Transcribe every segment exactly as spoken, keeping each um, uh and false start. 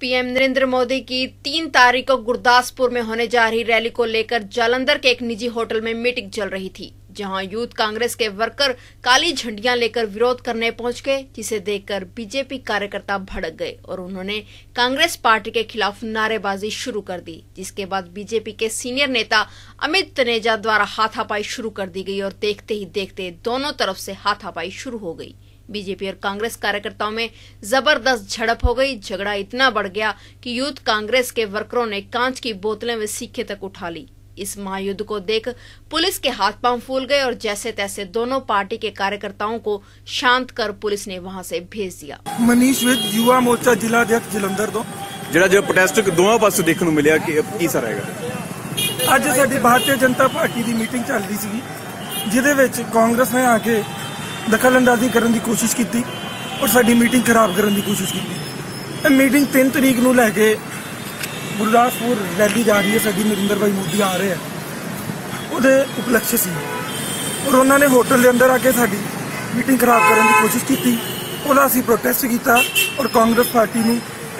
PM Narendra Modi की तीन तारीख को गुरदासपुर में होने जा रही रैली को लेकर जालंधर के एक निजी होटल में मीटिंग चल रही थी, जहां यूथ कांग्रेस के वर्कर काली झंडियां लेकर विरोध करने पहुंच गए, जिसे देखकर बीजेपी कार्यकर्ता भड़क गए और उन्होंने कांग्रेस पार्टी के खिलाफ नारेबाजी शुरू कर दी, जिसके बाद बीजेपी के सीनियर नेता अमित तनेजा द्वारा हाथापाई शुरू कर दी गई और देखते ही देखते दोनों तरफ से हाथापाई शुरू हो गई। बीजेपी और कांग्रेस कार्यकर्ताओं में जबरदस्त झड़प हो गई। झगड़ा इतना बढ़ गया कि यूथ कांग्रेस के वर्करों ने कांच की बोतलें व सीखे तक उठा ली। इस महायुद्ध को देख पुलिस के हाथ पांव फूल गए और जैसे तैसे दोनों पार्टी के कार्यकर्ताओं को शांत कर पुलिस ने वहां से भेज दिया। मनीष विद युवा मोर्चा जिला अध्यक्ष जलंधर दो जिला जो प्रोटेस्ट दोनों पासों देखने को मिला कि की सर आएगा। आज साडी भारतीय जनता पार्टी की मीटिंग चल रही थी, जिदे विच कांग्रेस ने आके दखलअंदाजी करने की कोशिश की और साडी मीटिंग खराब करने की कोशिश की। मीटिंग तीन तरीक नूं लैके गुरदासपुर रैली जा रही है, साडी नरेंद्र भाई मोदी आ रहे हैं, वो उपलक्ष्य से और उन्होंने होटल के अंदर आके साडी मीटिंग खराब करने की कोशिश की। वह असी प्रोटेस्ट किया और कांग्रेस पार्टी ने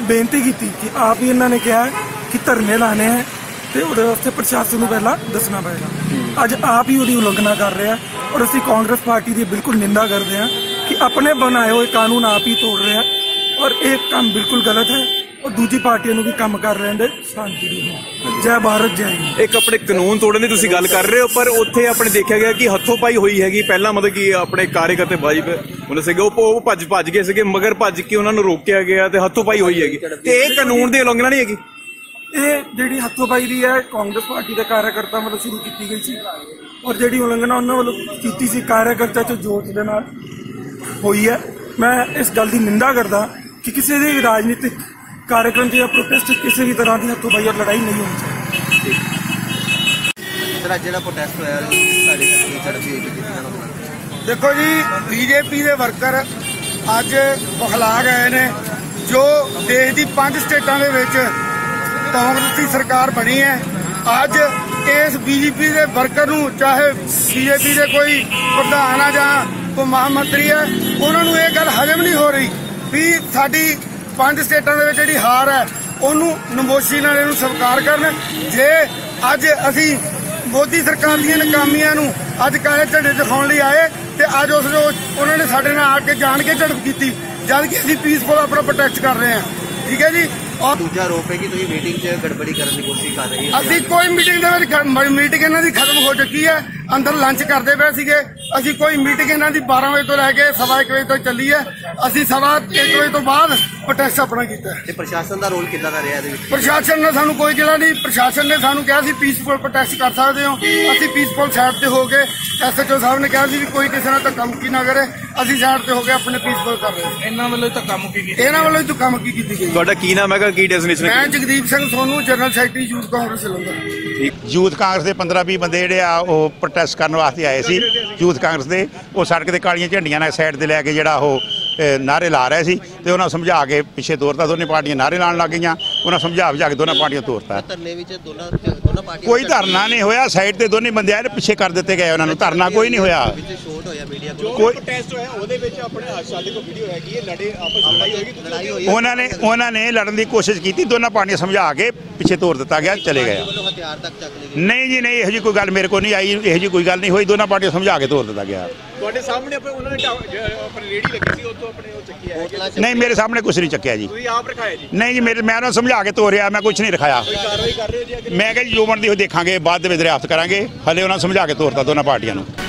बेनती की कि आप ही इन्होंने कहा कि धरने लाने हैं तो वो वास्ते प्रशासन को पहला दसना पड़ेगा। अज आप ही उल्लंघना कर रहे हैं और असी कांग्रेस पार्टी की बिल्कुल निंदा करते हैं कि अपने बनाए हुए कानून आप ही तोड़ रहे हैं और ये काम बिल्कुल गलत है और दूजी पार्टियों को भी काम कर रहे हैं। शांति जय भारत जय हिंद। एक अपने कानून तोड़ने की तुसी गल कर रहे हो, पर उत्थे अपने देखा गया कि हथों पाई हुई हैगी। पहला मतलब कि अपने कार्यकर्ता भाई मतलब सीगे वो भज भज गए सीगे, मगर भज के उन्होंने रोकिया गया तो हथों पाई हुई हैगी। तो यह कानून की उलंघना नहीं हैगी। ये जी हथों पाई दी है कांग्रेस पार्टी के कार्यकर्ता मतलब शुरू की गई थी और जी उलंघना उन्होंने वालों की कार्यकर्ता चो जोश के नाल हुई है। मैं इस गल की निंदा करता कि किसी भी राजनीतिक कार्यक्रम या प्रोटेस्ट किसी भी तरह की हथों पाई और लड़ाई नहीं होनी चाहिए। देखो जी, बीजेपी के वर्कर अज बखला गए ने जो देश की पांच स्टेटा के कांग्रेस की सरकार बनी है। अज इस बीजेपी के वर्कर नूं चाहे बीजेपी के कोई प्रधान है जां कोई महामंत्री है, उन्होंने ये गल हजम नहीं हो रही भी साडी पांच स्टेटा के जी हार है ओनू नमोशी नाल इहनू स्वीकार करन। जे अज असी मोदी सरकार दी नाकामियां नू अज काले झंडे दिखाउण लई आए ते अज उस उन्होंने साडे नाल आके जाण के झड़प कीती, जबकि असी पीसफुल अपना प्रोटेस्ट कर रहे हैं। ठीक है जी। और दूजा आरोप है कि तुसीं मीटिंग च गड़बड़ी करने की कोशिश कर रहे हो। असी कोई मीटिंग दे विच मीटिंग इन्हां दी खत्म हो चुकी है, अंदर लंच करदे पए सीगे। असी कोई मीटिंग इन्हां दी बारह बजे तो लैके सवा एक बजे तक चली है। असी सवा एक बजे तो बाद प्रोटेस्ट अपना कीता है। प्रशासन दा रोल किद्दां दा रहा? प्रशासन ने सानू कोई गिला नहीं। प्रशासन ने सानू कहा सी पीसफुल प्रोटेस्ट कर सकदे हो, असी पीसफुल साइड ते हो गए। एसएचओ साहब ने कहा सी कि कोई किसी नाल धक्का मुक्की ना करे, असी साइड ते हो गए अपने पीसफुल कर रहे हैं। इन्हां वालों धक्का मुक्की कीती, इन्हां वालों धक्का मुक्की कीती गई। तुहाडा की नाम हैगा, की डेफिनेशन? मैं Jagdeep Singh Sonu, general secretary youth Congress Jalandhar. Youth Congress दे पंद्रह बीस बंदे जिहड़े आ ओह प्रोटेस्ट करन वास्ते आए सी यूथ कांग्रेस के, वो सड़क से कालियां झंडियां ने साइड से लैके जोड़ा नारे ला रहे थे, तो उन्होंने समझा के पिछे तोरता। दोनों पार्टियां नारे लाने लग गई, उन्होंने समझा बुझा के दोनों पार्टियां तोरता। कोई धरना नहीं होया, साइड से दोनों बंदे आए पिछे कर दिते गए, उन्होंने धरना कोई नहीं होया। उन्होंने लड़न की कोशिश की, दोनों पार्टियां समझा के पिछे तोर दिता गया, चले गए। नहीं जी नहीं, यह जी कोई गल मेरे को नहीं आई, यह जी कोई गल नहीं हुई, दोनों पार्टियां समझा के तोर दिता गया। नहीं मेरे सामने कुछ नहीं चक्या जी, नहीं जी मेरे मैं उन्होंने समझा के तोरिया, मैं कुछ नहीं रखाया। मैं क्या जो बनती देखा बाद दरियाफ्त करांगे, हले उन्होंने समझा के तोरता दोनों पार्टियां।